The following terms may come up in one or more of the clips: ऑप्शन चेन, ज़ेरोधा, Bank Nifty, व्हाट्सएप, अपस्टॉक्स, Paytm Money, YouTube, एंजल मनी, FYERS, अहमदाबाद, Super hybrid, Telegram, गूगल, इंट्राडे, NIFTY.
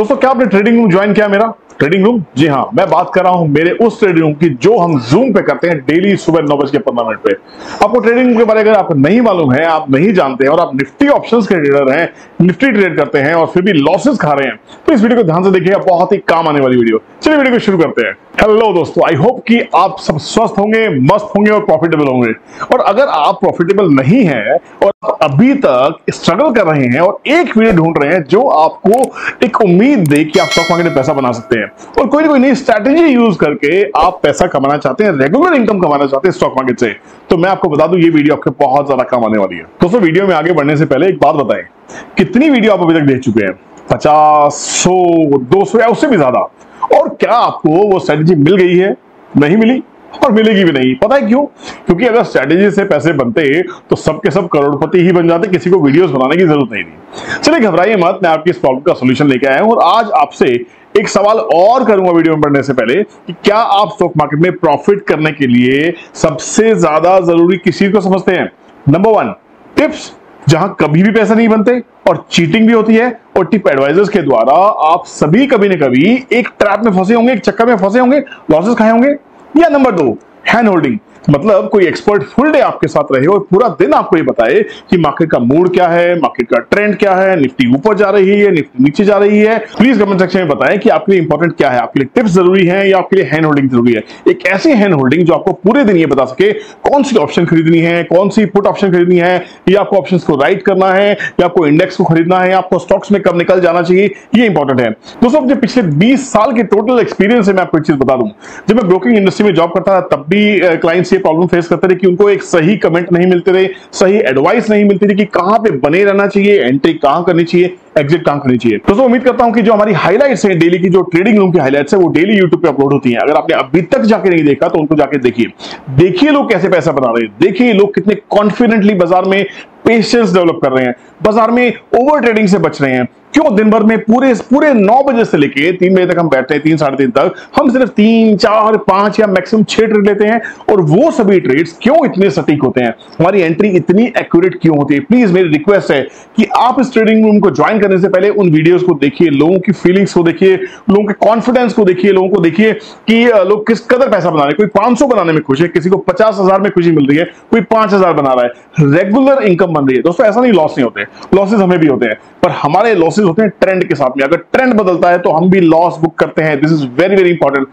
दोस्तों क्या आपने ट्रेडिंग रूम ज्वाइन किया? मेरा ट्रेडिंग रूम, जी हाँ, मैं बात कर रहा हूं मेरे उस ट्रेडिंग रूम की जो हम जूम पे करते हैं डेली सुबह 9:15 पे। आपको ट्रेडिंग रूम के बारे में अगर आपको नहीं मालूम है, आप नहीं जानते हैं और आप निफ्टी ऑप्शंस के ट्रेडर हैं, निफ्टी ट्रेड करते हैं और फिर भी लॉसेस खा रहे हैं, तो इस वीडियो को ध्यान से देखिएगा, बहुत ही काम आने वाली वीडियो। चलिए वीडियो को शुरू करते हैं। हेलो दोस्तों, आई होप कि आप सब स्वस्थ होंगे, मस्त होंगे और प्रॉफिटेबल होंगे। और अगर आप प्रॉफिटेबल नहीं है और अभी तक स्ट्रगल कर रहे हैं और एक वीडियो ढूंढ रहे हैं जो आपको एक उम्मीद दे कि आप स्टॉक मार्केट में पैसा बना सकते हैं और कोई ना कोई नई स्ट्रैटेजी यूज करके आप पैसा कमाना चाहते हैं, रेगुलर इनकम कमाना चाहते हैं स्टॉक मार्केट से, तो मैं आपको बता दूं ये वीडियो आपके बहुत ज्यादा काम आने वाली है। दोस्तों वीडियो में आगे बढ़ने से पहले एक बात बताएं, कितनी वीडियो आप अभी तक देख चुके हैं? 50, 100, 200 या उससे भी ज्यादा। और क्या आपको वो स्ट्रैटेजी मिल गई है? नहीं मिली और मिलेगी भी नहीं। पता है क्यों? क्योंकि अगर स्ट्रैटेजी से पैसे बनते तो सबके सब करोड़पति ही बन जाते, किसी को वीडियोस बनाने की जरूरत नहीं थी। चलिए घबराइए मत, मैं आपकी इस प्रॉब्लम का सॉल्यूशन लेके आया हूं और आज आपसे एक सवाल और करूंगा वीडियो में बढ़ने से पहले कि क्या आप स्टॉक मार्केट में प्रॉफिट करने के लिए सबसे ज्यादा जरूरी किस चीज को समझते हैं? नंबर 1, टिप्स जहां कभी भी पैसा नहीं बनते और चीटिंग भी होती है और टिप एडवाइजर्स के द्वारा आप सभी कभी ना कभी एक ट्रैप में फंसे होंगे, एक चक्कर में फंसे होंगे, लॉसेस खाए होंगे। या नंबर 2, हैंड होल्डिंग, मतलब कोई एक्सपर्ट फुल डे आपके साथ रहे और पूरा दिन आपको ये बताए कि मार्केट का मूड क्या है, मार्केट का ट्रेंड क्या है, निफ्टी ऊपर जा रही है, निफ्टी नीचे जा रही है। प्लीज कमेंट सेक्शन में बताएं कि आपके लिए इंपॉर्टेंट क्या है, आपके लिए टिप्स जरूरी है या आपके लिए हैंड होल्डिंग जरूरी है। एक ऐसी हैंड होल्डिंग जो आपको पूरे दिन ये बता सके कौन सी ऑप्शन खरीदनी है, कौन सी पुट ऑप्शन खरीदनी है, या आपको ऑप्शन को राइट करना है, या आपको इंडेक्स को खरीदना है, आपको स्टॉक्स में कब निकल जाना चाहिए, ये इंपॉर्टेंट है। दोस्तों अपने पिछले 20 साल के टोटल एक्सपीरियंस से मैं आपको एक चीज बता दूं, जब मैं ब्रोकिंग इंडस्ट्री में जॉब करता था तब भी क्लाइंट्स ये प्रॉब्लम फेस करते रहे कि उनको एक सही कमेंट नहीं मिलते रहे, सही एडवाइस नहीं मिलती थी कि कहां पे बने रहना चाहिए, एंट्री कहां करनी चाहिए, एग्जिट कहां करनी चाहिए। दोस्तों उम्मीद करता हूं कि जो हमारी हाइलाइट्स हैं डेली की, जो ट्रेडिंग रूम की हाइलाइट्स है, वो डेली यूट्यूब पे अपलोड होती हैं। अगर आपने अभी तक जाके नहीं देखा तो उनको जाके देखिए लोग कैसे पैसा बना रहे हैं, देखिए लोग कितने कॉन्फिडेंटली बाजार में पेशेंस डेवलप कर रहे हैं, बाजार में ओवर ट्रेडिंग से बच रहे हैं। क्यों? दिन भर में पूरे 9 बजे से लेके 3 बजे तक हम बैठते हैं, 3, 3:30 तक हम सिर्फ 3, 4, 5 या मैक्सिमम 6 ट्रेड लेते हैं और वो सभी ट्रेड्स क्यों इतने सटीक होते हैं, हमारी एंट्री इतनी एक्यूरेट क्यों होती है। प्लीज मेरी रिक्वेस्ट है कि आप इस ट्रेडिंग रूम को ज्वाइन करने से पहले उन वीडियोस को देखिए, लोगों की फीलिंग्स को देखिए, लोगों के कॉन्फिडेंस को देखिए, लोगों को देखिए कि लोग किस कदर पैसा बना रहे हैं। कोई 500 बनाने में खुश है, किसी को 50,000 में खुशी मिल रही है, कोई 5,000 बना रहा है, रेगुलर इनकम बन रही है। दोस्तों ऐसा नहीं, लॉस नहीं होते, लॉसेज हमें भी होते हैं, पर हमारे लॉसेज होते हैं ट्रेंड के साथ में। अगर ट्रेंड बदलता है तो हम भी लॉस बुक करते हैं, this is very very important.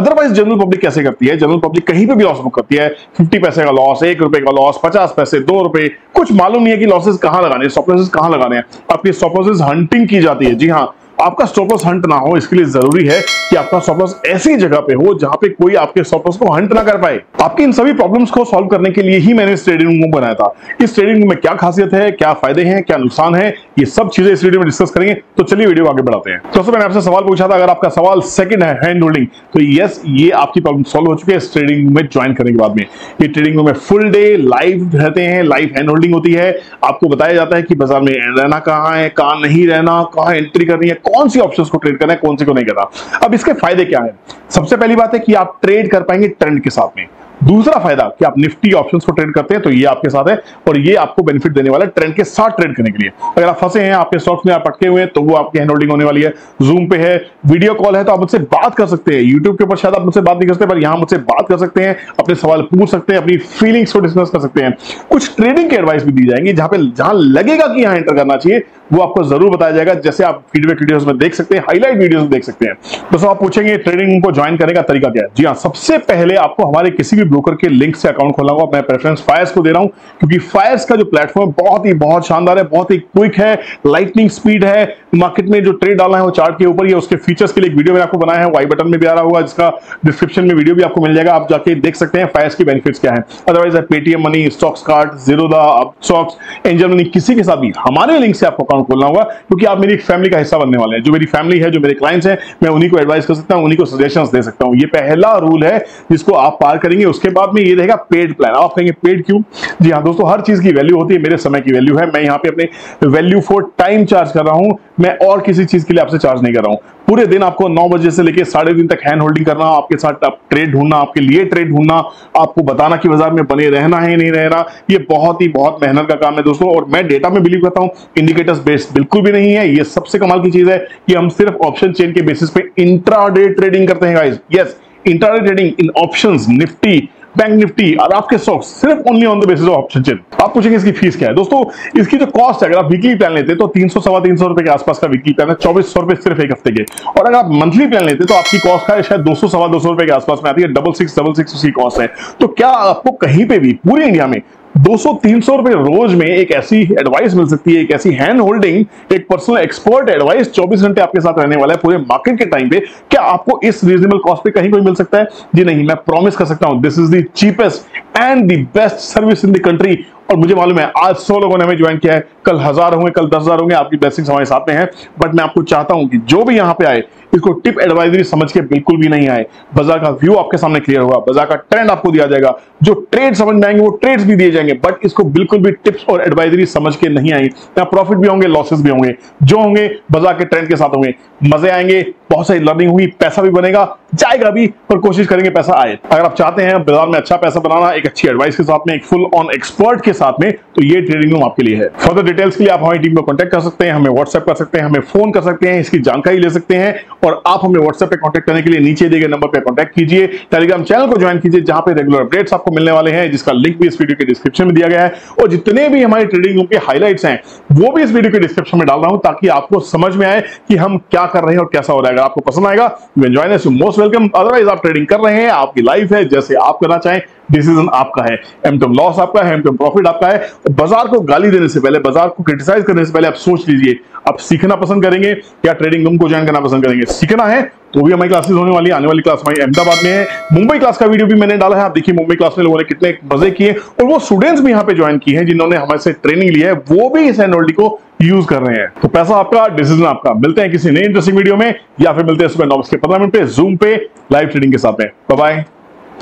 Otherwise general public कैसे करती है? जनरल पब्लिक कहीं पे भी लॉस बुक करती है, 50 पैसे का लॉस, 1 रुपए का लॉस, 50 पैसे, 2 रुपए, कुछ मालूम नहीं है कि लॉसेज कहां लगाने हैं, स्टॉप लॉसेज कहां लगाने हैं। आपकी स्टॉप लॉसेज हंटिंग की जाती है। जी हां, आपका स्टॉप लॉस हंट ना हो, इसके लिए जरूरी है कि आपका स्टॉप लॉस ऐसी जगह पे हो जहां पे कोई आपके स्टॉप लॉस को हंट ना कर पाए। आपकी इन सभी प्रॉब्लम्स को सॉल्व करने के लिए ही मैंने इस ट्रेडिंग रूम को बनाया था। इस ट्रेडिंग रूम में क्या खासियत है, क्या फायदे हैं, क्या नुकसान है, ये सब चीजें इस वीडियो में डिस्कस करेंगे। तो चलिए वीडियो आगे बढ़ाते हैं। दोस्तों मैंने आपसे सवाल पूछा था, अगर आपका सवाल सेकंड है हैंड होल्डिंग, तो यस, ये आपकी प्रॉब्लम सॉल्व हो चुकी है इस ट्रेडिंग रूम में ज्वाइन करने के बाद में। ये ट्रेडिंग रूम में फुल डे लाइव रहते हैं, लाइव हैंड होल्डिंग होती है, आपको बताया जाता है कि बाजार में रहना कहां है, कहां नहीं रहना, कहां एंट्री करनी है, कौन सी ऑप्शंस को ट्रेड करना है, कौन सी को नहीं करना। अब इसके फायदे क्या हैं? सबसे पहली बात है कि आप ट्रेड कर पाएंगे ट्रेंड के साथ में। दूसरा फायदा कि आप निफ्टी ऑप्शंस को ट्रेड करते हैं तो ये आपके साथ है और ये आपको बेनिफिट देने वाला है ट्रेंड के साथ ट्रेड करने के लिए। अगर आप फंसे हैं, आपके स्टॉक्स में आप अटके हुए हैं, तो वो आपकी हैंड होल्डिंग होने वाली है। जूम पे है, वीडियो कॉल है, तो आप मुझसे बात कर सकते हैं। यूट्यूब के ऊपर शायद आप मुझसे बात नहीं कर सकते, पर यहाँ मुझसे बात कर सकते हैं, अपने सवाल पूछ सकते हैं, अपनी फीलिंग्स को डिस्कस कर सकते हैं। कुछ ट्रेडिंग की एडवाइस भी दी जाएंगी, जहां लगेगा कि यहाँ एंटर करना चाहिए वो आपको जरूर बताया जाएगा, जैसे आप फीडबैक वीडियोस में देख सकते हैं, हाईलाइट वीडियोस में देख सकते हैं। दोस्तों आप पूछेंगे ट्रेडिंग रूम को ज्वाइन करने का तरीका क्या है? जी हां, सबसे पहले आपको हमारे किसी भी ब्रोकर के लिंक से अकाउंट खोलना होगा। मैं प्रेफरेंस फायर्स को दे रहा हूं क्योंकि फायर्स का जो प्लेटफॉर्म बहुत शानदार है, बहुत ही क्विक है, लाइटनिंग स्पीड है। मार्केट में जो ट्रेड डालना है वो चार्ट के ऊपर ही, उसके फीचर्स के लिए एक वीडियो मैंने आपको बनाया है, वाई बटन में भी आ रहा होगा, जिसका डिस्क्रिप्शन में वीडियो भी आपको मिल जाएगा, आप जाके देख सकते हैं फायर्स के बेनिफिट्स क्या है। Otherwise Paytm money, stocks card, ज़ेरोधा, अपस्टॉक्स, एंजल मनी, किसी के साथ भी हमारे लिंक से आपको बोलना होगा क्योंकि आप मेरी फैमिली का हिस्सा बनने वाले हैं। जो मेरी फैमिली है, जो मेरे क्लाइंट्स हैं, मैं उन्हीं को एडवाइस कर सकता हूं, उन्हीं को सजेशंस दे सकता हूं। ये पहला रूल है जिसको आप पार करेंगे। उसके बाद में ये रहेगा पेड प्लान। आप कहेंगे पेड क्यों? जी हां दोस्तों, हर चीज की वैल्यू होती है, मेरे समय की वैल्यू है, मैं यहां पे अपने वैल्यू फॉर टाइम चार्ज कर रहा हूं। मैं और किसी चीज के लिए आपसे चार्ज नहीं कर रहा हूं। पूरे दिन आपको 9 बजे से लेकर 3:30 तक हैंड होल्डिंग करना, आपके साथ ट्रेड ढूंढना, आपके लिए ट्रेड ढूंढना, आपको बताना कि बाजार में बने रहना है नहीं रहना, ये बहुत मेहनत का काम है दोस्तों। और मैं डेटा में बिलीव करता हूँ, इंडिकेटर्स बेस्ड बिल्कुल भी नहीं है। ये सबसे कमाल की चीज है कि हम सिर्फ ऑप्शन चेन के बेसिस पे इंट्राडे ट्रेडिंग करते हैं guys. Yes, इंट्राडे trading in options, Nifty, bank Nifty और आपके स्टॉक्स, सिर्फ only on the basis of ऑप्शन चेन। आप पूछेंगे इसकी फीस क्या है दोस्तों, इसकी जो कॉस्ट है अगर आप वीकली प्लान लेते तो 300-325 रुपए के आसपास का वीकली प्लान है, 2400 रुपए सिर्फ एक हफ्ते के। और अगर आप मंथली प्लान लेते तो आपकी कॉस्ट है शायद 200-225 रुपए के आसपास में आती है, 6666 उसकी कॉस्ट है। तो क्या आपको कहीं पे भी पूरे इंडिया में 200-300 रुपए रोज में एक ऐसी एडवाइस मिल सकती है, एक ऐसी हैंड होल्डिंग, एक पर्सनल एक्सपर्ट एडवाइस 24 घंटे आपके साथ रहने वाला है पूरे मार्केट के टाइम पे, क्या आपको इस रीजनेबल कॉस्ट पे कहीं कोई मिल सकता है? जी नहीं, मैं प्रॉमिस कर सकता हूं this is the cheapest and the best service in the country. और मुझे मालूम है आज 100 लोगों ने हमें ज्वाइन किया है, कल 1000 होंगे, कल 10,000 होंगे, आपकी ब्लेसिंग्स हमारे साथ में है। बट मैं आपको चाहता हूं कि जो भी यहां पे आए इसको टिप एडवाइजरी समझ के बिल्कुल भी नहीं आए। बाजार का व्यू आपके सामने क्लियर होगा, बाजार का ट्रेंड आपको दिया जाएगा, जो ट्रेड समझ में आएंगे वो ट्रेड्स भी दिए जाएंगे, बट इसको बिल्कुल भी टिप्स और एडवाइजरी समझ के नहीं आएंगे। यहाँ प्रॉफिट भी होंगे, लॉसेस भी होंगे, जो होंगे बाजार के ट्रेंड के साथ होंगे, मजे आएंगे, बहुत सारी लर्निंग हुई, पैसा भी बनेगा, जाएगा भी, पर कोशिश करेंगे पैसा आए। अगर आप चाहते हैं बाजार में अच्छा पैसा बनाना एक अच्छी एडवाइस के साथ में, एक फुल ऑन एक्सपर्ट के साथ में, तो ये ट्रेडिंग रूम आपके लिए है। फर्दर डिटेल्स के लिए आप हमारी टीम को कॉन्टेक्ट कर सकते हैं, हमें व्हाट्सएप कर सकते हैं, हमें फोन कर सकते हैं, इसकी जानकारी ले सकते हैं। और आप हमें व्हाट्सएप पे कांटेक्ट करने के लिए नीचे दिए गए नंबर पे कांटेक्ट कीजिए। टेलीग्राम चैनल को ज्वाइन कीजिए जहां पे रेगुलर अपडेट्स आपको मिलने वाले हैं, जिसका लिंक भी इस वीडियो के डिस्क्रिप्शन में दिया गया है। और जितने भी हमारे ट्रेडिंग रूम के हाइलाइट्स हैं वो भी इस वीडियो के डिस्क्रिप्शन में डाल रहा हूं, ताकि आपको समझ में आए कि हम क्या कर रहे हैं और कैसा हो रहा है। अगर आपको पसंद आएगा you can join us, most welcome. Otherwise आप ट्रेडिंग कर रहे हैं, आपकी लाइफ है, जैसे आप करना चाहें, डिसीजन आपका है, एमटम लॉस आपका है, एमटम प्रॉफिट आपका है। तो बाजार को गाली देने से पहले, बाजार को क्रिटिसाइज करने से पहले आप सोच लीजिए, आप सीखना पसंद करेंगे या ट्रेडिंग रूम को ज्वाइन करना पसंद करेंगे। सीखना है तो भी हमारी क्लासेस होने वाली है, आने वाली क्लास हमारी अहमदाबाद में है। मुंबई क्लास का वीडियो भी मैंने डाला है, आप देखिए मुंबई क्लास में लोगों ने कितने मजे किए, और वो स्टूडेंट्स भी यहाँ पे ज्वाइन किए हैं जिन्होंने हमारे से ट्रेनिंग ली है, वो भी इस एनोलॉजी को यूज कर रहे हैं। तो पैसा आपका, डिसीजन आपका। मिलते हैं किसी नई इंटरेस्टिंग वीडियो में, या फिर मिलते हैं सुबह 9:15 पे जूम पे लाइव ट्रेडिंग के साथ में। बाय,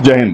जय हिंद।